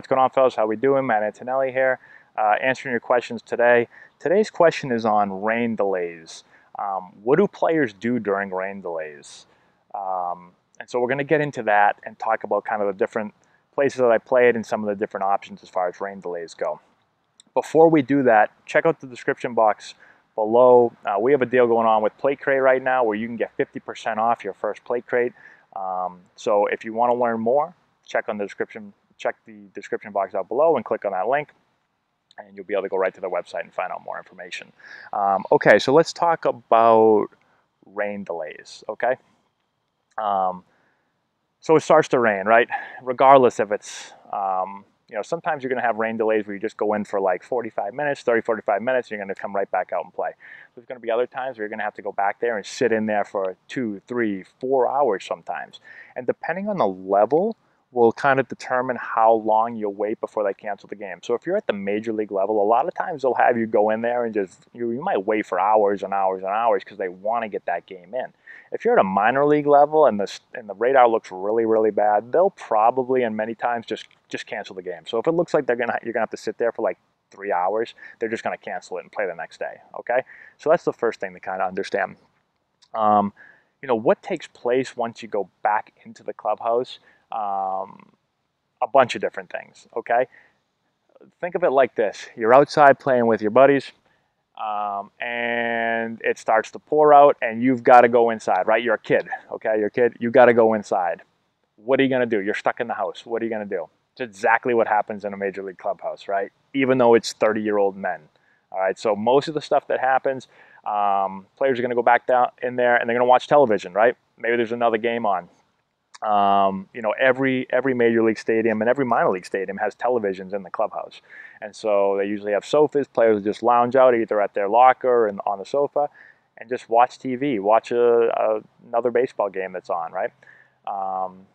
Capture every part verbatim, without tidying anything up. what's going on, fellas? How we doing? Matt Antonelli here, uh, answering your questions today. Today's question is on rain delays. Um, what do players do during rain delays? Um, and so we're going to get into that and talk about kind of the different places that I played and some of the different options as far as rain delays go. Before we do that, check out the description box below. Uh, we have a deal going on with Plate Crate right now where you can get fifty percent off your first Plate Crate. Um, so if you want to learn more, check on the description, check the description box out below and click on that link, and you'll be able to go right to their website and find out more information. Um, okay, so let's talk about rain delays, okay? Um, so it starts to rain, right? Regardless if it's, um, you know, sometimes you're going to have rain delays where you just go in for like forty-five minutes, thirty, forty-five minutes, and you're going to come right back out and play. There's going to be other times where you're going to have to go back there and sit in there for two, three, four hours sometimes. And depending on the level will kind of determine how long you'll wait before they cancel the game. So if you're at the major league level, a lot of times they'll have you go in there and just, you, you might wait for hours and hours and hours because they want to get that game in. If you're at a minor league level and the, and the radar looks really, really bad, they'll probably, and many times, just, just cancel the game. So if it looks like they're gonna, you're going to have to sit there for like three hours, they're just going to cancel it and play the next day, okay? So that's the first thing to kind of understand. Um, you know, what takes place once you go back into the clubhouse? Um, a bunch of different things, okay? Think of it like this. You're outside playing with your buddies, um, and it starts to pour out, and you've got to go inside, right? You're a kid, okay? You're a kid. You've got to go inside. What are you going to do? You're stuck in the house. What are you going to do? It's exactly what happens in a major league clubhouse, right? Even though it's thirty-year-old men, all right? So most of the stuff that happens, um, players are going to go back down in there, and they're going to watch television, right? Maybe there's another game on. Um, you know, every every major league stadium and every minor league stadium has televisions in the clubhouse. And so they usually have sofas. Players just lounge out either at their locker and on the sofa and just watch T V, watch a, a, another baseball game that's on, right? Um,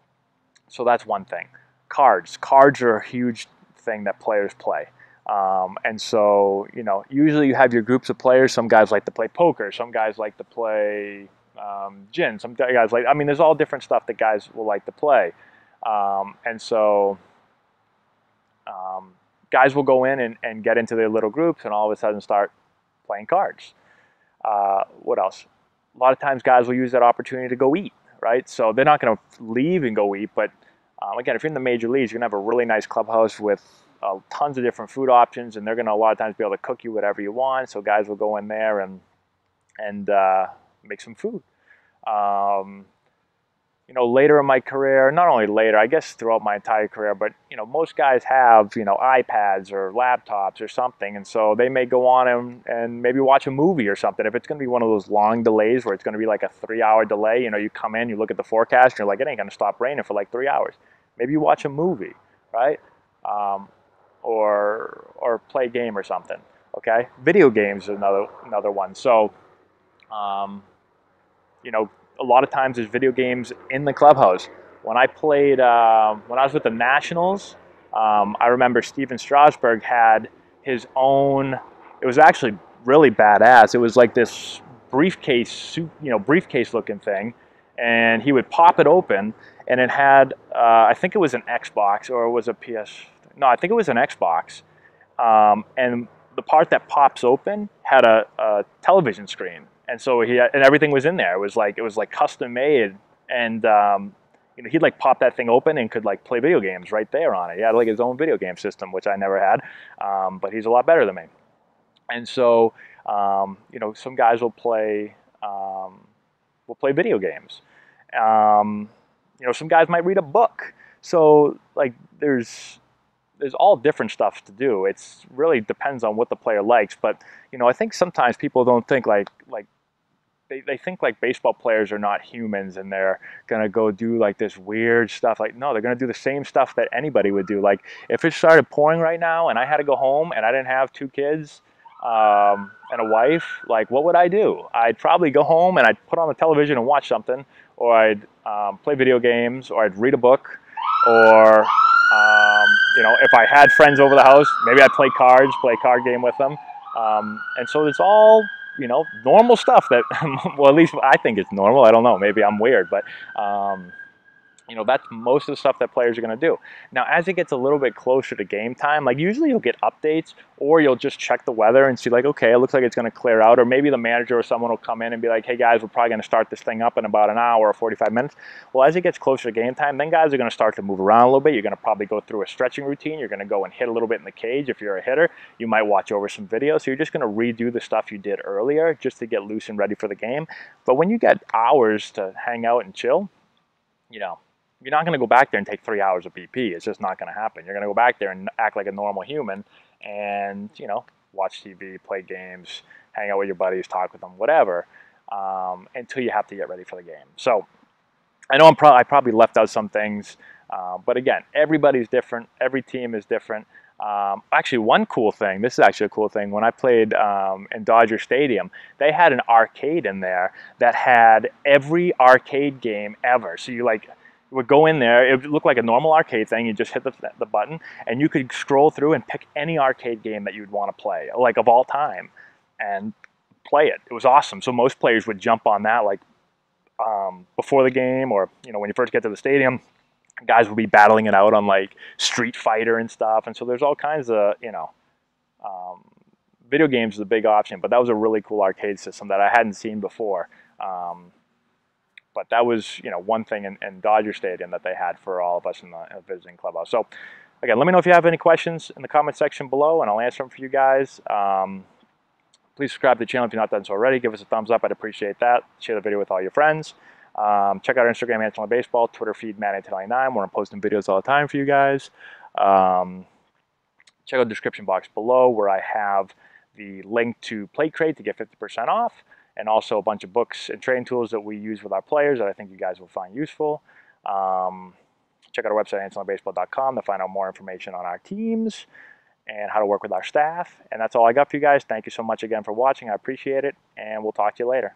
so that's one thing. Cards. Cards are a huge thing that players play. Um, and so, you know, usually you have your groups of players. Some guys like to play poker. Some guys like to play... Um, gin, some guys like, I mean, there's all different stuff that guys will like to play. Um, and so um, guys will go in and, and get into their little groups and all of a sudden start playing cards. Uh, what else? A lot of times guys will use that opportunity to go eat, right? So they're not going to leave and go eat, but um, again, if you're in the major leagues, you're going to have a really nice clubhouse with uh, tons of different food options, and they're going to a lot of times be able to cook you whatever you want. So guys will go in there and, and, uh, make some food. Um, you know, later in my career, not only later, I guess throughout my entire career, but, you know, most guys have, you know, iPads or laptops or something. And so they may go on and, and maybe watch a movie or something. If it's going to be one of those long delays where it's going to be like a three hour delay, you know, you come in, you look at the forecast, and you're like, it ain't going to stop raining for like three hours. Maybe you watch a movie, right? Um, or, or play a game or something. Okay. Video games is another, another one. So, um, you know, a lot of times there's video games in the clubhouse. When I played, uh, when I was with the Nationals, um, I remember Stephen Strasburg had his own, it was actually really badass. It was like this briefcase, you know, briefcase looking thing. And he would pop it open and it had, uh, I think it was an Xbox or it was a P S, no, I think it was an Xbox. Um, and the part that pops open had a, a television screen. And so he and everything was in there. It was like it was like custom made, and um, you know, he'd like pop that thing open and could like play video games right there on it. He had like his own video game system, which I never had, um, but he's a lot better than me. And so um, you know, some guys will play um, will play video games. Um, you know, some guys might read a book. So like there's. There's all different stuff to do. It's really depends on what the player likes. But, you know, I think sometimes people don't think like, like they, they think like baseball players are not humans and they're going to go do like this weird stuff. Like, no, they're going to do the same stuff that anybody would do. Like if it started pouring right now and I had to go home and I didn't have two kids um, and a wife, like what would I do? I'd probably go home and I'd put on the television and watch something, or I'd um, play video games, or I'd read a book, or... Um, you know, if I had friends over the house, maybe I'd play cards, play a card game with them. Um, and so it's all, you know, normal stuff that, well, at least I think it's normal. I don't know. Maybe I'm weird, but, um, you know, that's most of the stuff that players are going to do. Now, as it gets a little bit closer to game time, like usually you'll get updates, or you'll just check the weather and see like, okay, it looks like it's going to clear out. Or maybe the manager or someone will come in and be like, hey guys, we're probably going to start this thing up in about an hour or forty-five minutes. Well, as it gets closer to game time, then guys are going to start to move around a little bit. You're going to probably go through a stretching routine. You're going to go and hit a little bit in the cage. If you're a hitter, you might watch over some video. So you're just going to redo the stuff you did earlier just to get loose and ready for the game. But when you get hours to hang out and chill, you know, you're not going to go back there and take three hours of B P. It's just not going to happen. You're going to go back there and act like a normal human and, you know, watch T V, play games, hang out with your buddies, talk with them, whatever, um, until you have to get ready for the game. So I know I'm pro I probably left out some things, uh, but again, everybody's different. Every team is different. Um, actually, one cool thing, this is actually a cool thing, when I played um, in Dodger Stadium, they had an arcade in there that had every arcade game ever. So you like would go in there, it would look like a normal arcade thing, you just hit the, the button, and you could scroll through and pick any arcade game that you'd want to play, like of all time, and play it. It was awesome. So most players would jump on that like um, before the game, or you know, when you first get to the stadium. Guys will be battling it out on like Street Fighter and stuff. And so there's all kinds of, you know, um, video games is a big option, but that was a really cool arcade system that I hadn't seen before. Um, but that was, you know, one thing in, in Dodger Stadium that they had for all of us in the, in the visiting clubhouse. So again, let me know if you have any questions in the comment section below and I'll answer them for you guys. Um, please subscribe to the channel if you're not done so already. Give us a thumbs up. I'd appreciate that. Share the video with all your friends. Um, check out our Instagram, Antonelli Baseball, Twitter feed, Matt Antonelli nine, where I'm posting videos all the time for you guys. Um, check out the description box below where I have the link to Plate Crate to get fifty percent off, and also a bunch of books and training tools that we use with our players that I think you guys will find useful. Um, check out our website, antonelli baseball dot com, to find out more information on our teams and how to work with our staff. And that's all I got for you guys. Thank you so much again for watching. I appreciate it, and we'll talk to you later.